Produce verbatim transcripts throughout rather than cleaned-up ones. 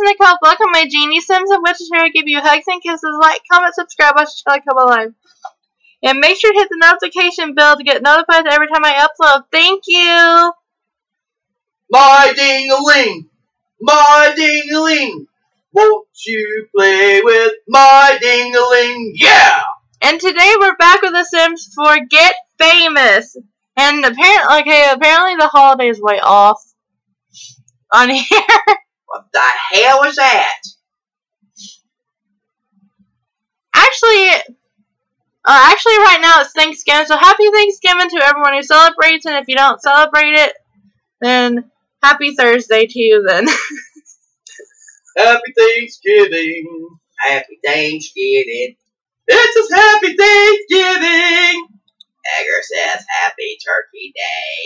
is Nicole. Welcome my Genie Sims. I'm going to share and give you hugs and kisses. Like, comment, subscribe, watch the channel, come alive. And make sure to hit the notification bell to get notified every time I upload. Thank you! My ding-a-ling! My ding-a-ling! Won't you play with my ding-a-ling? Yeah! And today we're back with The Sims for Get Famous. And apparently, okay, apparently the holiday is way off on here. What the hell is that? Actually... Uh, actually, right now it's Thanksgiving, so happy Thanksgiving to everyone who celebrates, and if you don't celebrate it, then happy Thursday to you, then. Happy Thanksgiving. Happy Thanksgiving. It's just happy Thanksgiving. Edgar says happy Turkey Day.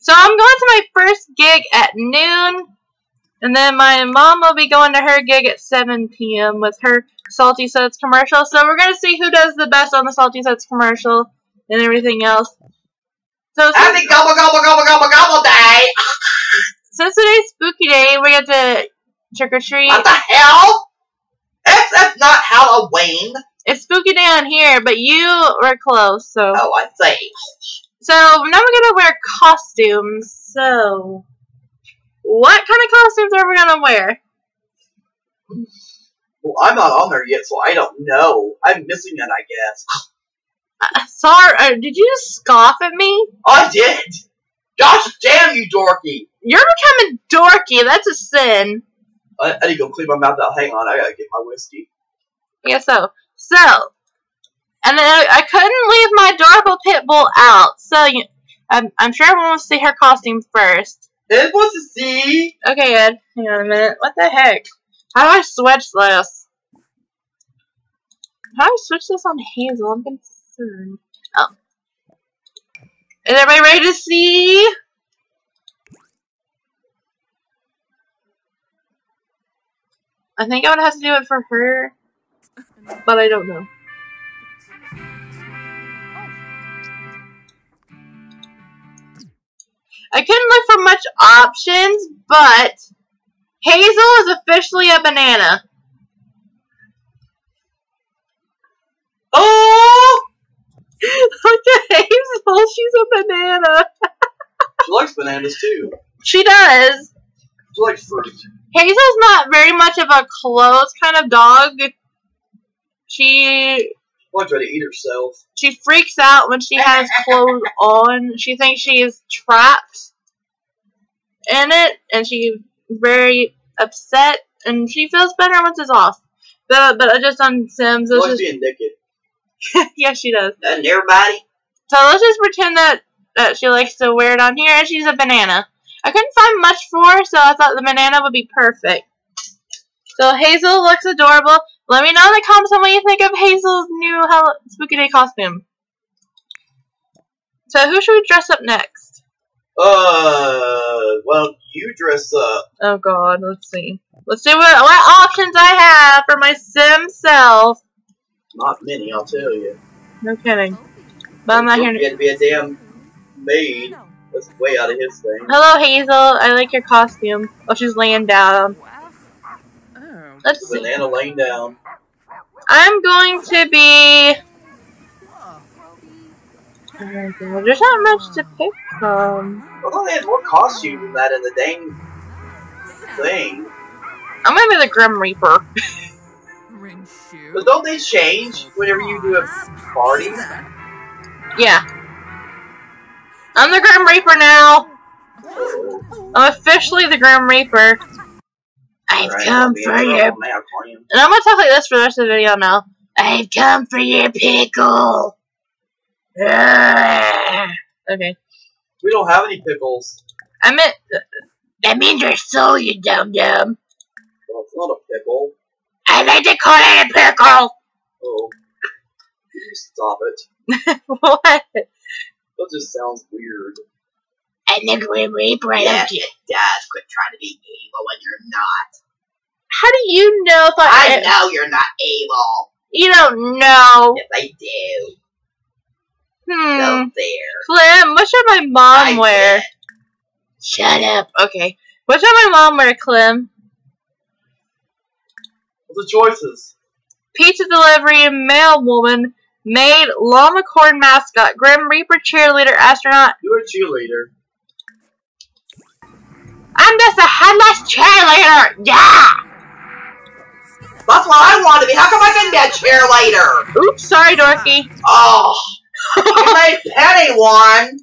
So I'm going to my first gig at noon, and then my mom will be going to her gig at seven p m with her Salty Sets commercial. So we're going to see who does the best on the Salty Sets commercial and everything else. So Happy Gobble Gobble Gobble Gobble Gobble Day! Since today's Spooky Day, we get to trick or treat. What the hell? That's, that's not Halloween. It's Spooky Day on here, but you were close, so. Oh, I see. So now we're going to wear costumes. So what kind of costumes are we going to wear? Well, I'm not on there yet, so I don't know. I'm missing it, I guess. Uh, sorry, uh, did you just scoff at me? I did! Gosh damn you, dorky! You're becoming dorky, that's a sin. I, I need to go clean my mouth out. Hang on, I gotta get my whiskey. Yeah, so. So. And then I, I couldn't leave my adorable pit bull out, so you, I'm, I'm sure everyone wants to see her costume first. Everyone wants to see? Okay, Ed. Hang on a minute. What the heck? How do I switch this? How do I switch this on Hazel? I'm concerned. Oh. Is everybody ready to see? I think I'm gonna have to do it for her, but I don't know. I couldn't look for much options, but Hazel is officially a banana. Oh! Look at Hazel, she's a banana. She likes bananas too. She does. She likes fruit. Hazel's not very much of a clothes kind of dog. She likes to eat herself. She freaks out when she has clothes on. She thinks she is trapped in it, and she very upset, and she feels better once it's off. But but just on Sims, it's just being naked. Yeah, she does. And everybody. So let's just pretend that that she likes to wear it on here, and she's a banana. I couldn't find much for her, so I thought the banana would be perfect. So Hazel looks adorable. Let me know in the comments on what you think of Hazel's new Hall Spooky Day costume. So who should we dress up next? Uh, well, you dress up. Oh god, let's see. Let's see what, what options I have for my sim self. Not many, I'll tell you. No kidding. But I'm not here. You gotta be a damn maid. That's way out of his thing. Hello, Hazel. I like your costume. Oh, she's laying down. Let's see. Banana laying down. I'm going to be. Oh, there's not much to pick from. I thought they had more costumes than that in the dang thing. I'm gonna be the Grim Reaper. But don't they change whenever you do a party? Yeah. I'm the Grim Reaper now. Oh. I'm officially the Grim Reaper. I've right, come for your... And I'm gonna talk like this for the rest of the video now. I've come for your pickle. Okay. We don't have any pickles. I meant... That means your soul, you dum-dum. Well, it's not a pickle. I like to call it a pickle! Oh. Stop it. What? That just sounds weird. And the Grim Reaper, I don't get death. Quit trying to be evil when you're not. How do you know if I... I know you're not evil. You don't know. Yes, I do. Hmm. Clem, what should my mom I wear? Did. Shut up. Okay. What should my mom wear, Clem? the choices? Pizza delivery mail woman, maid, llama corn mascot, grim reaper, cheerleader, astronaut. You're a cheerleader. I'm just a headless cheerleader! Yeah! That's what I want to be! How come I couldn't be a cheerleader? Oops, sorry, Dorky. Oh! You made Penny one!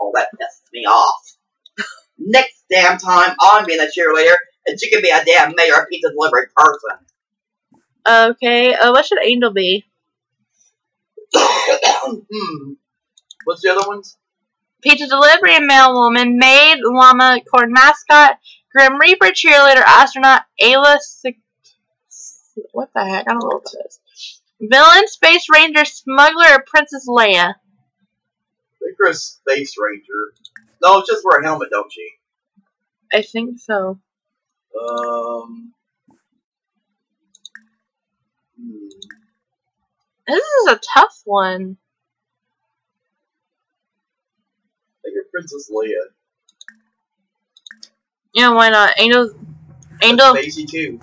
Oh, that pisses me off. Next damn time, I'm being a cheerleader, and she can be a damn mayor of pizza delivery person. Okay, uh, what should Angel be? hmm. What's the other ones? Pizza delivery mail woman, maid, llama, corn mascot, grim reaper, cheerleader, astronaut, Ayla, what the heck? I don't know what that is. Villain, space ranger, smuggler, or Princess Leia? I think we're a space ranger. No, it's just wear a helmet, don't she? I think so. Um. Hmm. This is a tough one. I think it's Princess Leia. Yeah, why not? Angel, Angel, Daisy too.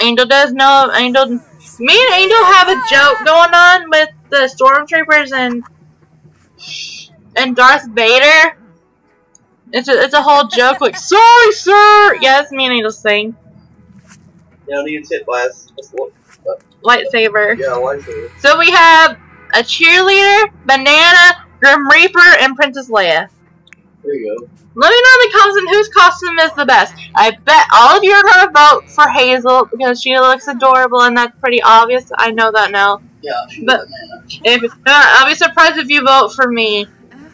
Angel does know. Angel, me and Angel have a joke going on with the stormtroopers and and Darth Vader. It's a, it's a whole joke. Like, sorry, sir. Yeah, that's me and Angel's thing. Yeah, he gets hit by a lightsaber. Yeah, lightsaber. So we have a cheerleader, banana, Grim Reaper, and Princess Leia. There you go. Let me know in the comments whose costume is the best. I bet all of you are going to vote for Hazel because she looks adorable and that's pretty obvious. I know that now. Yeah, she's but if it's not, I'll be surprised if you vote for me.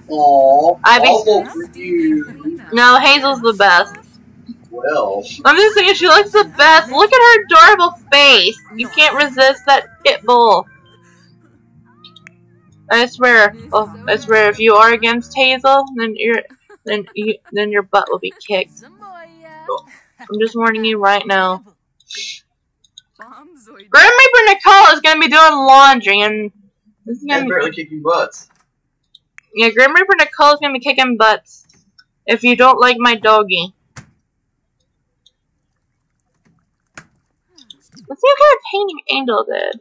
Aww, I'd be I'll vote for you. No, Hazel's the best. Well. I'm just thinking she looks the best. Look at her adorable face. You can't resist that pit bull. I swear, oh, I swear, if you are against Hazel, then you're, then you, then your butt will be kicked. I'm just warning you right now. Grim Reaper Nicole is gonna be doing laundry, and this is gonna be barely kicking butts. Yeah, Grim Reaper Nicole is gonna be kicking butts. If you don't like my doggy, let's see what kind of painting Angel did.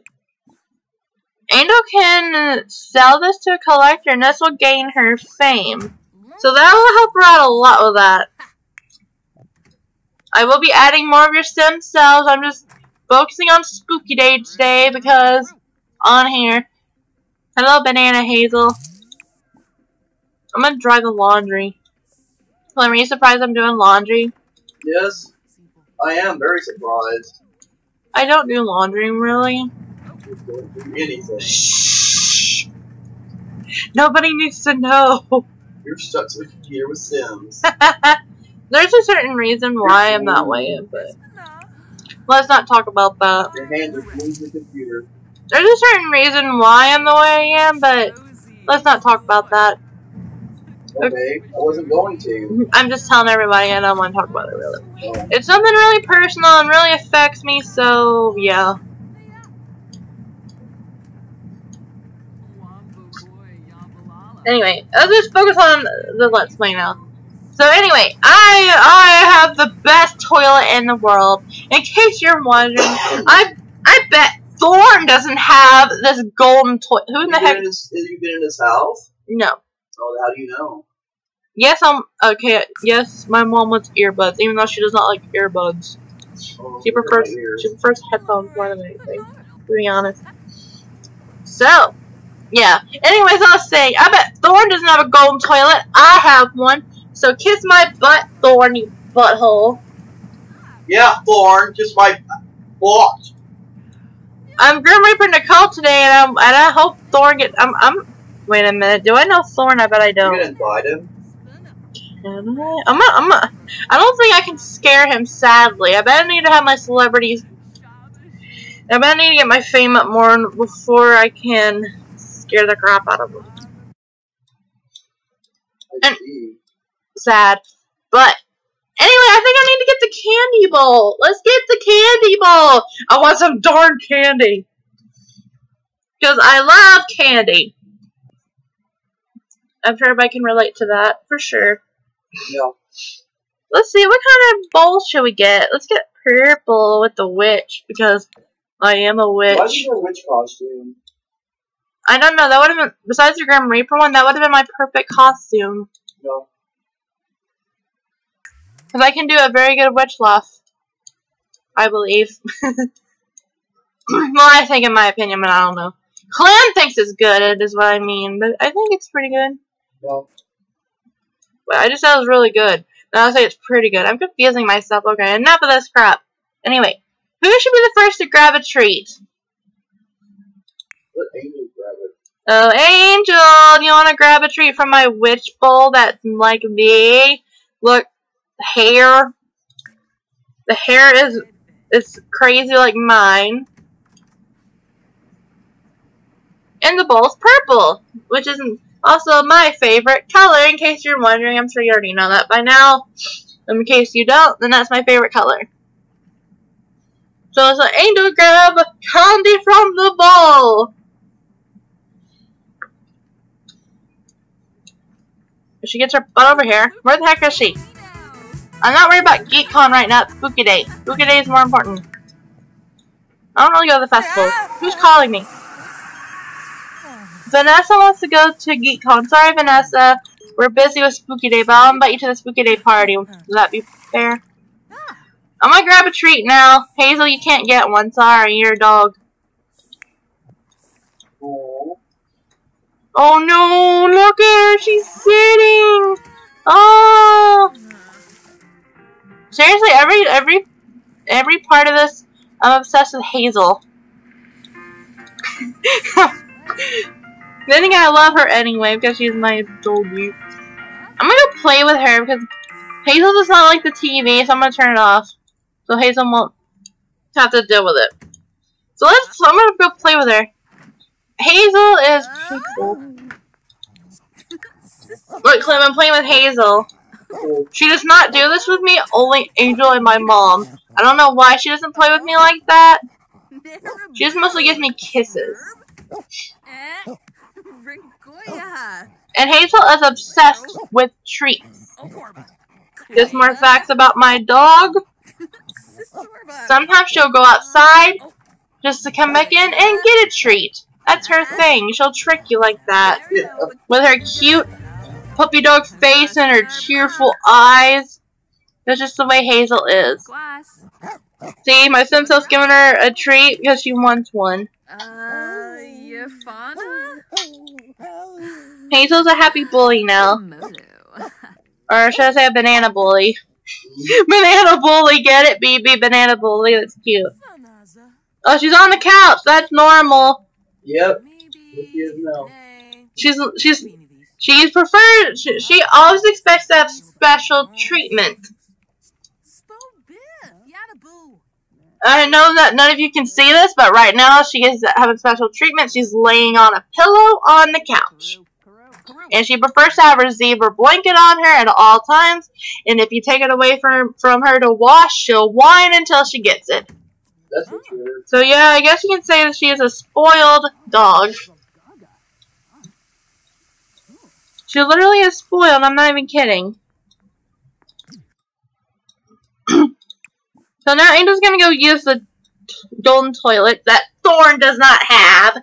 Angel can sell this to a collector, and this will gain her fame. So that will help her out a lot with that. I will be adding more of your Sim cells. I'm just focusing on Spooky Day today because on here. Hello, Banana Hazel. I'm gonna dry the laundry. Well, are you surprised I'm doing laundry? Yes, I am very surprised. I don't do laundry, really. Anything. Shh. Nobody needs to know. You're stuck to the computer with Sims. There's a certain reason why You're I'm that way, but let's not talk about that. Your hands are glued to the computer. There's a certain reason why I'm the way I am, but let's not talk about that. Okay, I wasn't going to. I'm just telling everybody I don't want to talk about it really. Oh. It's something really personal and really affects me, so yeah. Anyway, let's just focus on the Let's Play now. So anyway, I I have the best toilet in the world. In case you're wondering, I I bet Thorn doesn't have this golden toilet. Who in the heck? Have you been in his house? No. Oh, how do you know? Yes, I'm okay. Yes, my mom wants earbuds, even though she does not like earbuds. Oh, she prefers she prefers headphones more than anything. To be honest. So. Yeah. Anyways, I was saying, I bet Thorn doesn't have a golden toilet. I have one. So kiss my butt, Thorn, you butthole. Yeah, Thorn, kiss my butt. I'm Grim Reaper Nicole today, and, I'm, and I hope Thorn gets... I'm, I'm... Wait a minute. Do I know Thorn? I bet I don't. You can invite him. Can I? I'm a, I'm a, I don't think I can scare him, sadly. I bet I need to have my celebrities... I bet I need to get my fame up more before I can... Scare the crap out of them. And, sad. But, anyway, I think I need to get the candy bowl. Let's get the candy bowl. I want some darn candy. Because I love candy. I'm sure everybody can relate to that, for sure. Yeah. Let's see, what kind of bowl should we get? Let's get purple with the witch, because I am a witch. Why is your witch costume? I don't know, that would have been, besides your Grim Reaper one, that would have been my perfect costume. No. Because I can do a very good witch laugh. I believe. Well, I think in my opinion, but I don't know. Clan thinks it's good, it is what I mean, but I think it's pretty good. No. But I just thought it was really good. And I'll say it's pretty good. I'm confusing myself. Okay, enough of this crap. Anyway, who should be the first to grab a treat? Let Angel grab it. Oh, Angel! You want to grab a treat from my witch bowl that's like me? Look, the hair. The hair is, is crazy like mine. And the bowl's purple, which isn't... Also, my favorite color, in case you're wondering. I'm sure you already know that by now. In case you don't, then that's my favorite color. So it's an Angel grab candy from the bowl. She gets her butt over here. Where the heck is she? I'm not worried about GeekCon right now. It's Spooky Day. Spooky Day is more important. I don't really go to the festival. Who's calling me? Vanessa wants to go to GeekCon. Sorry, Vanessa. We're busy with Spooky Day, but I'll invite you to the Spooky Day party. Will that be fair? I'm gonna grab a treat now. Hazel, you can't get one. Sorry, you're a dog. Oh no, look at her. She's sitting. Oh. Seriously, every, every, every part of this, I'm obsessed with Hazel. Then again, I love her anyway because she's my doggy. I'm gonna play with her because Hazel does not like the T V, so I'm gonna turn it off so Hazel won't have to deal with it. So let's. So I'm gonna go play with her. Hazel is cool. Look, Clem, I'm playing with Hazel. She does not do this with me. Only Angel and my mom. I don't know why she doesn't play with me like that. She just mostly gives me kisses. And Hazel is obsessed with treats. There's more facts about my dog. Sometimes she'll go outside just to come back in and get a treat. That's her thing. She'll trick you like that. With her cute puppy dog face and her cheerful eyes. That's just the way Hazel is. See, my sim self's giving her a treat because she wants one. Uh, you fauna? Hazel's a happy bully now. Or should I say a banana bully? Banana bully, get it, B B? Banana bully, that's cute. Oh, she's on the couch. That's normal. Yep. She is now. She's she's she's preferred. She, she always expects to have special treatment. I know that none of you can see this, but right now she is having special treatment. She's laying on a pillow on the couch. And she prefers to have her zebra blanket on her at all times. And if you take it away from, from her to wash, she'll whine until she gets it. That's what she is. So yeah, I guess you can say that she is a spoiled dog. She literally is spoiled, I'm not even kidding. So now Angel's gonna go use the golden toilet that Thorn does not have.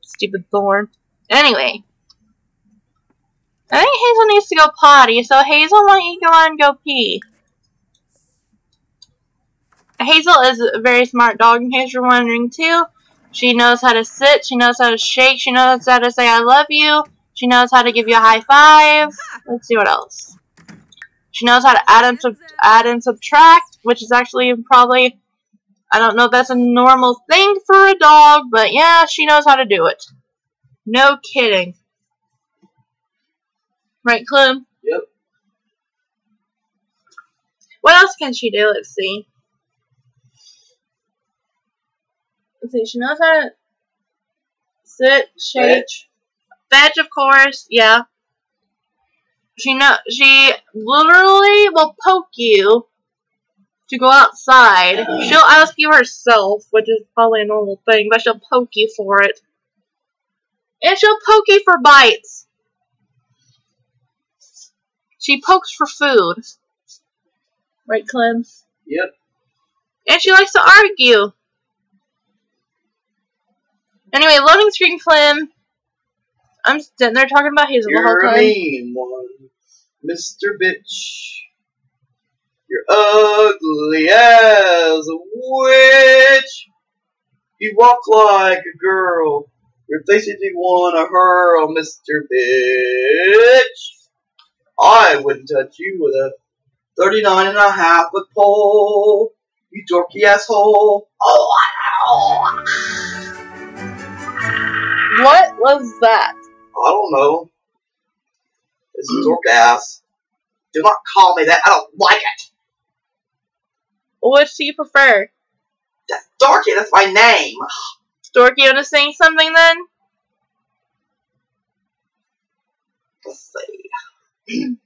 Stupid Thorn. Anyway. I think Hazel needs to go potty, so Hazel, why don't you go on and go pee? Hazel is a very smart dog, in case you're wondering, too. She knows how to sit, she knows how to shake, she knows how to say I love you, she knows how to give you a high five. Let's see what else. She knows how to add and, sub add and subtract, which is actually probably, I don't know if that's a normal thing for a dog, but yeah, she knows how to do it. No kidding. Right, Clem? Yep. What else can she do? Let's see. Let's see, she knows how to sit, shake, fetch, of course, yeah. She know she literally will poke you to go outside. She'll ask you herself, which is probably a normal thing, but she'll poke you for it. And she'll poke you for bites. She pokes for food. Right, Clem? Yep. And she likes to argue. Anyway, loading screen, Clem. I'm sitting there talking about Hazel the whole time. You're a mean one, Mister Bitch. You're ugly as a witch. You walk like a girl. Your face is one of her, oh, Mister Bitch. I wouldn't touch you with a thirty-nine and a half a pole. You dorky asshole. Oh, oh. What was that? I don't know. It's a dork ass. Do not call me that. I don't like it. Which do you prefer? That dorky, that's my name. Dorky, you want to sing something then? Let's see.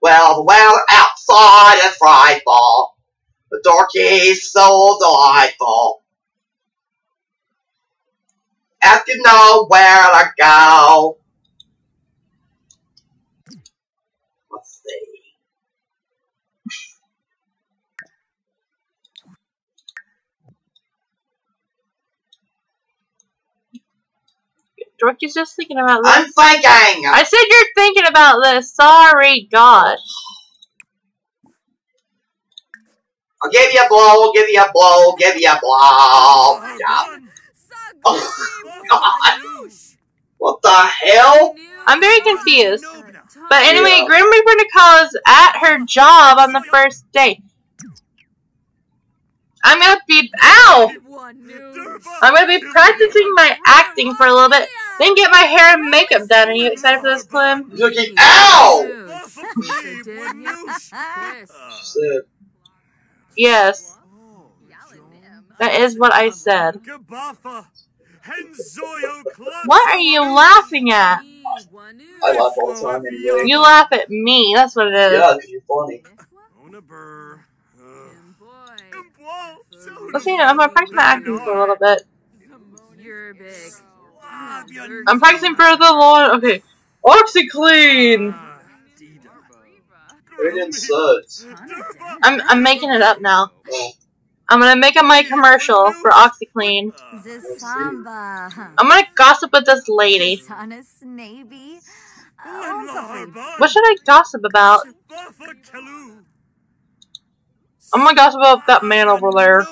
Well, the weather outside is frightful. The dorky's so delightful. Asking nowhere to go. Let's see. Dorky's just thinking about this. I'm thinking! I said you're thinking about this. Sorry, God. I'll give you a blow, give you a blow, give you a blow. Yeah. Oh, God. What the hell? I'm very confused. But anyway, yeah. Grim Reaper Nicole is at her job on the first day. I'm gonna be- Ow! I'm gonna be practicing my acting for a little bit, then get my hair and makeup done. Are you excited for this, Clem? Looking- Ow! Yes. That is what I said. What are you laughing at? I laugh all the time. Anyway. You laugh at me, that's what it is. Yeah, because you're funny. Let's see, I'm gonna practice my acting for a little bit. You're big. I'm practicing for the Lord. Okay. OxyClean! I'm, I'm making it up now. I'm gonna make up my commercial for OxyClean. I'm gonna gossip with this lady. What should I gossip about? I'm gonna gossip about that man over there.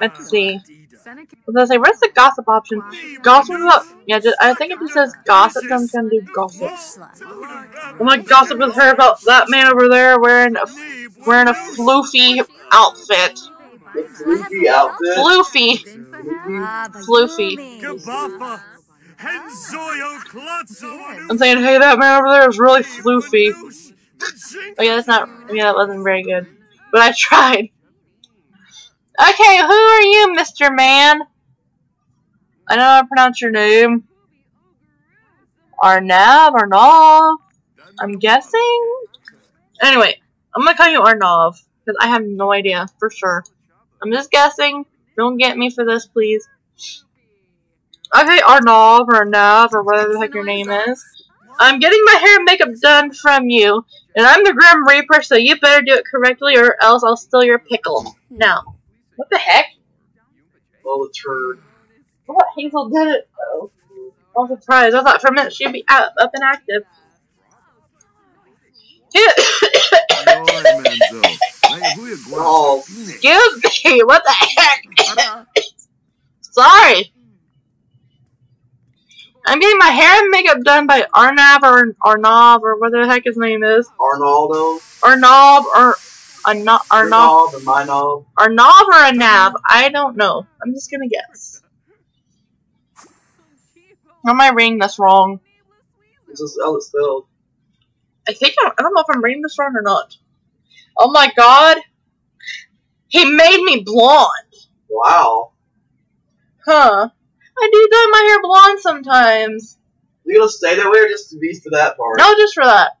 Let's see. Let's say, where's the gossip option? Gossip about. Yeah, just, I think if it says gossip, I'm gonna do gossip. I'm gonna gossip with her about that man over there wearing a, wearing a floofy outfit. The floofy outfit? Floofy. Floofy. Floofy. I'm saying, hey, that man over there is really floofy. Oh yeah, that's not. Yeah, that wasn't very good, but I tried. Okay, who are you, Mister Man? I don't know how to pronounce your name. Arnav, Arnav. I'm guessing. Anyway, I'm gonna call you Arnav because I have no idea for sure. I'm just guessing. Don't get me for this, please. Okay, Arnav, Arnav, or whatever the heck your name is. I'm getting my hair and makeup done from you. And I'm the Grim Reaper, so you better do it correctly or else I'll steal your pickle. Now. What the heck? Well, it's her. What Hazel did it, though. I'm surprised. I thought for a minute she'd be out, up and active. Oh, excuse me. What the heck? Sorry. I'm getting my hair and makeup done by Arnav or Arnav or whatever the heck his name is. Arnaldo? Arnav or Arnav. Arnav or Arnav or Arnav. I don't know. I'm just gonna guess. How am I reading this wrong? This is how it's spelled. I think I'm, I don't know if I'm reading this wrong or not. Oh my God. He made me blonde. Wow. Huh. I do dye my hair blonde sometimes. You gonna stay that way or just to be for that part? No, just for that.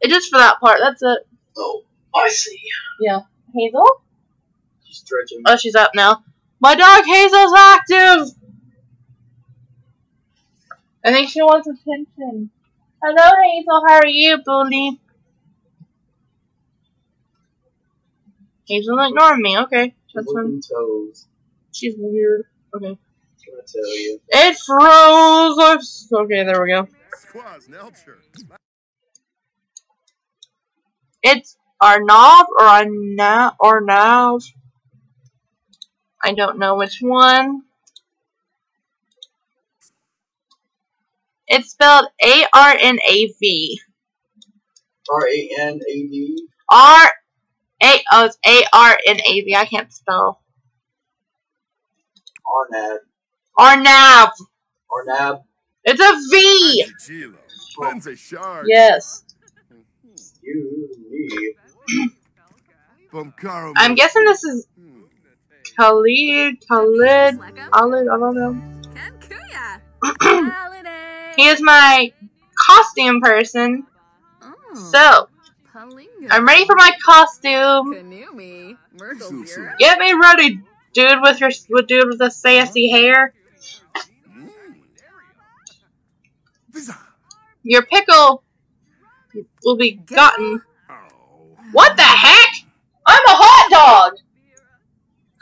It just for that part, that's it. Oh, I see. Yeah. Hazel? She's stretching. Oh, she's up now. My dog Hazel's active! I think she wants attention. Hello, Hazel. How are you, bully? Hazel ignoring me. Okay. That's fine. Toes. She's weird. Okay. I tell you? It froze. Okay, there we go. It's Arnav or Arnav or Arnav. I don't know which one. It's spelled A R N A V. R A N A V. R A oh, it's A R N A V. I can't spell. Arnav. Arnav. Arnav. It's a V. Oh. Yes. You, me. I'm guessing this is Khalid. Khalid. Khalid. I don't know. He is my costume person. So, I'm ready for my costume. Get me ready, dude with your dude with the sassy hair. Your pickle will be gotten. What the heck? I'm a hot dog!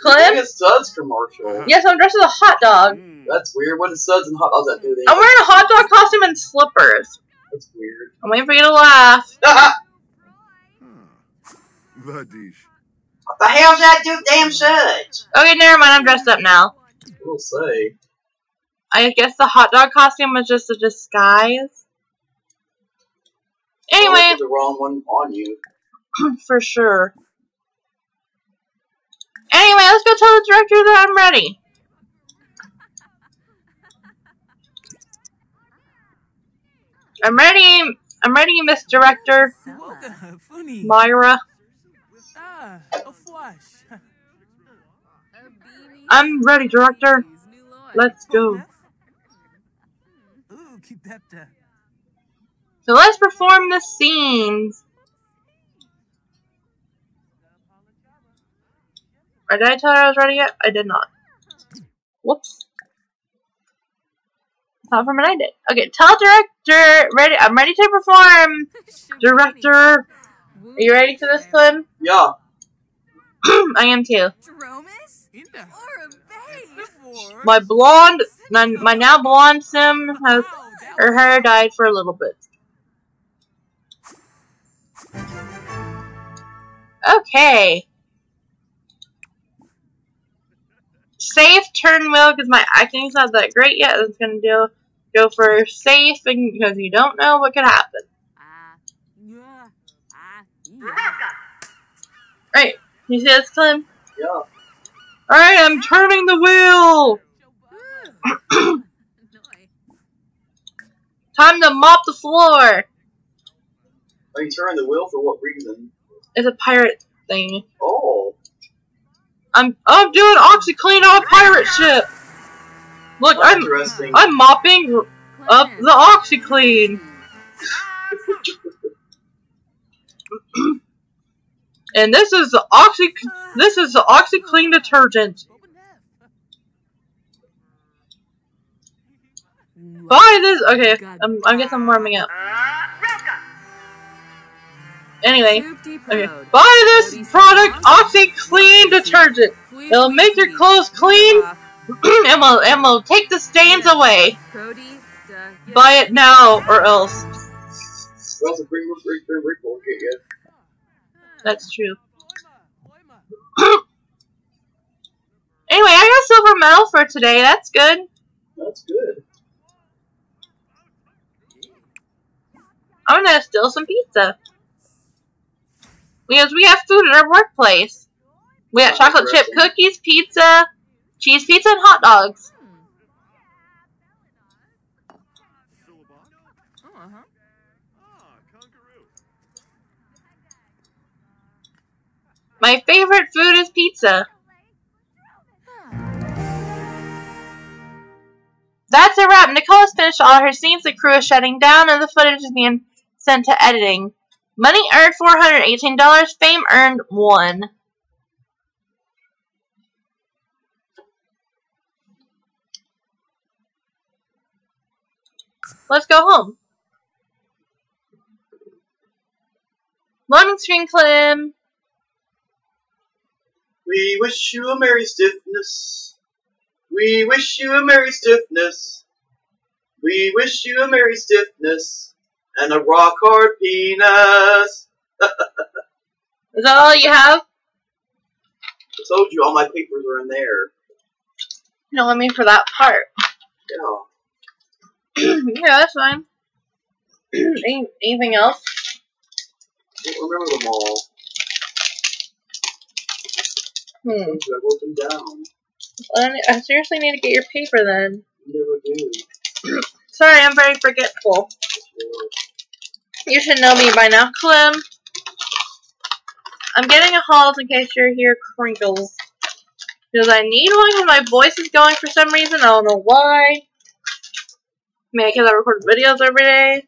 Clem? You're a Suds commercial. Yes, I'm dressed as a hot dog. Mm, that's weird. What is Suds and hot dogs that do? I'm wearing a hot dog costume and slippers. That's weird. I'm waiting for you to laugh. What the hell's that dude damn Suds? Okay, never mind. I'm dressed up now. We'll say. I guess the hot dog costume was just a disguise. Anyway. I put the wrong one on you. For sure. Anyway, let's go tell the director that I'm ready. I'm ready. I'm ready, Miss Director. Myra. I'm ready, Director. Let's go. So let's perform the scenes. Or did I tell her I was ready yet? I did not. Whoops. Not from what I did. Okay, tell director ready. I'm ready to perform. Director, are you ready for this, Clem? Yeah. I am too. My blonde, my, my now blonde sim has her hair dyed for a little bit. Okay. Safe turn wheel because my acting's not that great yet. It's gonna do go for safe and because you don't know what could happen. Right, you see this, Clem? Yeah. All right, I'm turning the wheel. Time to mop the floor. Are you turning the wheel for what reason? It's a pirate thing. Oh. I'm I'm doing OxyClean on a pirate ship. Look, I'm I'm mopping up the OxyClean. And this is the Oxy this is the OxyClean detergent. Buy this. Okay, I'm, I guess I'm warming up. Anyway, okay. Buy this product, OxyClean detergent. It'll make your clothes clean, and will and will take the stains away. Buy it now, or else. That's true. Anyway, I got silver medal for today. That's good. That's good. I'm gonna steal some pizza. Because we have food at our workplace. We got chocolate chip cookies, pizza, cheese pizza, and hot dogs. My favorite food is pizza. That's a wrap. Nicole has finished all her scenes. The crew is shutting down, and the footage is being sent to editing. Money earned four hundred eighteen dollars, fame earned one. Let's go home. Morning, Screen Clem. We wish you a merry stiffness. We wish you a merry stiffness. We wish you a merry stiffness and a rock hard penis. Is that all you have? I told you all my papers are in there. No, I mean for that part. Yeah. Yeah, that's fine. Any, anything else? I don't remember them all. Hmm. I wrote them down. Well, I seriously need to get your paper then. You never do. Sorry, I'm very forgetful. Sure. You should know me by now, Clem. I'm getting a halt in case you're here, Crinkles. Because I need one when my voice is going for some reason. I don't know why. Maybe because I record videos every day.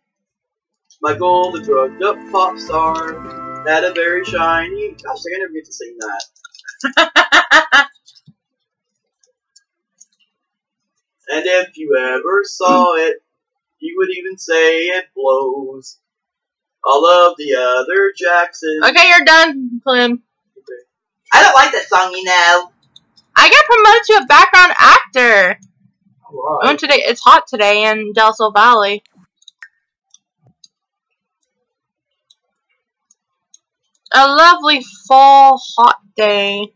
My goal, the drugged up pop star. That a very shiny. Gosh, I never get to sing that. And if you ever saw it, you would even say it blows. All of the other Jacksons. Okay, you're done, Clem. Okay. I don't like that song, you know. I got promoted to a background actor. All right. Today, it's hot today in Del Sol Valley. A lovely fall hot day.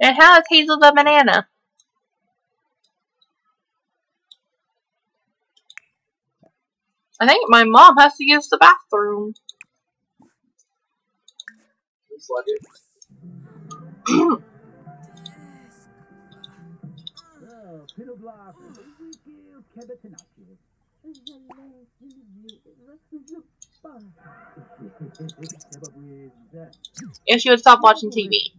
And how is Hazel the banana? I think my mom has to use the bathroom. Looks like it. If she would stop watching T V.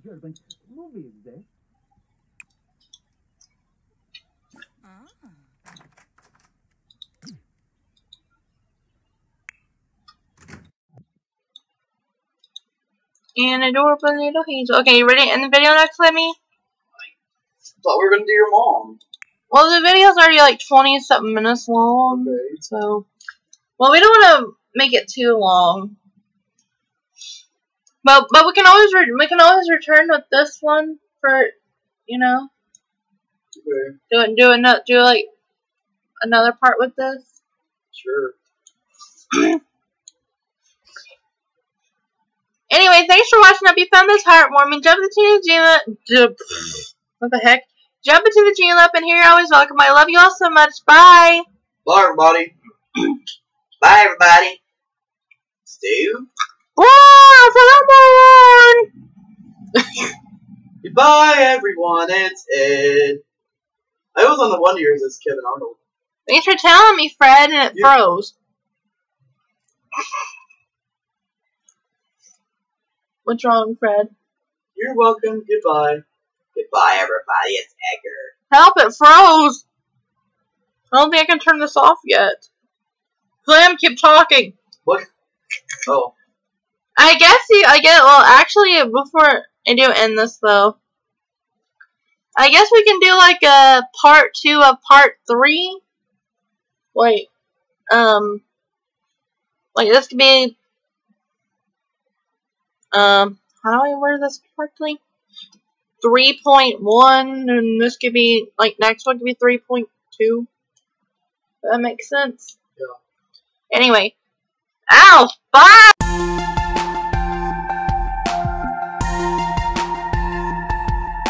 And adorable little Hazel. Okay, you ready to end the video now, Clemmy? I thought we were gonna do your mom. Well, the video's already like twenty something minutes long. Okay. So, well, we don't want to make it too long. But but we can always re we can always return with this one for, you know. Okay. Do it. Do another. Do like another part with this. Sure. Anyway, thanks for watching. I hope you found this heartwarming. Jump into the Genie. What the heck? Jump into the Genie Lab, and here you're always welcome. I love you all so much. Bye. Bye, everybody. Bye, everybody. Steve. Bye, for everyone. Goodbye, everyone. It's Ed. I was on the Wonder Years as Kevin Arnold. Thanks for telling me, Fred, and it yeah. froze. What's wrong, Fred? You're welcome. Goodbye. Goodbye, everybody. It's Edgar. Help! It froze. I don't think I can turn this off yet. Clem, keep talking. What? Oh. I guess you. I get. Well, actually, before I do end this, though, I guess we can do like a part two of part three. Wait. Um. Like this could be. Um, how do I wear this correctly? three point one, and this could be, like, next one could be three point two. That makes sense. Yeah. Anyway. Ow! Bye!